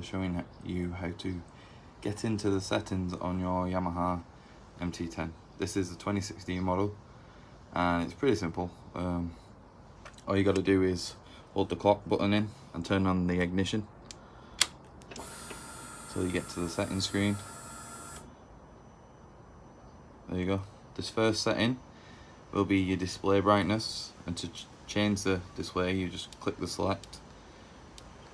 tutorial showing you how to get into the settings on your Yamaha MT-10. This is the 2016 model and it's pretty simple. All you got to do is hold the clock button in and turn on the ignition until you get to the settings screen. There you go. This first setting will be your display brightness, and to change the display you just click the select,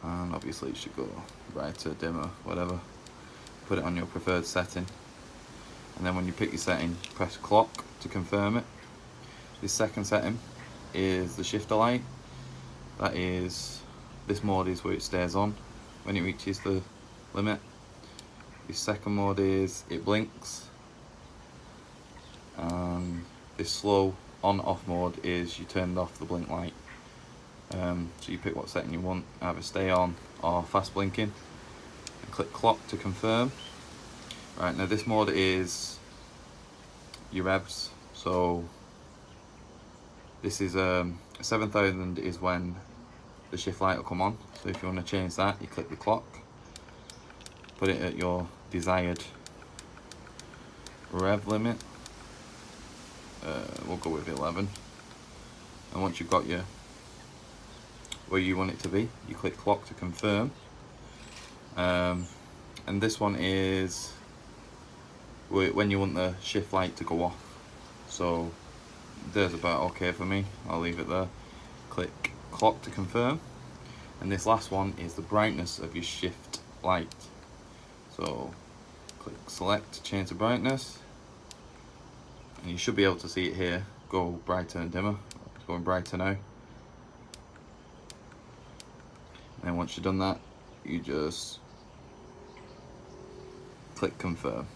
and obviously it should go brighter, dimmer, whatever. Put it on your preferred setting, and then when you pick your setting, press clock to confirm it. This second setting is the shifter light. That is, this mode is where it stays on when it reaches the limit. This second mode is it blinks, and this slow on off mode is you turned off the blink light. So you pick what setting you want, either stay on or fast blinking, and click clock to confirm. Right, now this mode is your revs, so this is 7,000 is when the shift light will come on. So if you want to change that, you click the clock, put it at your desired rev limit. We'll go with 11, and once you've got your where you want it to be, you click clock to confirm. And this one is when you want the shift light to go off, so there's about okay for me, I'll leave it there. Click clock to confirm. And this last one is the brightness of your shift light, so click select to change the brightness, and you should be able to see it here go brighter and dimmer. It's going brighter now. And once you've done that, you just click confirm,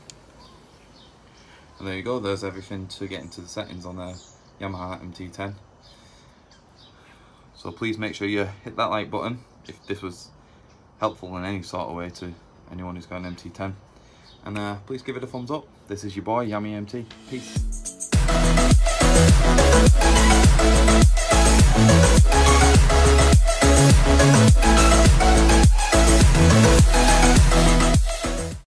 and there you go. There's everything to get into the settings on the Yamaha MT-10. So please make sure you hit that like button if this was helpful in any sort of way to anyone who's got an MT-10, and please give it a thumbs up. This is your boy Yammi MT. Peace.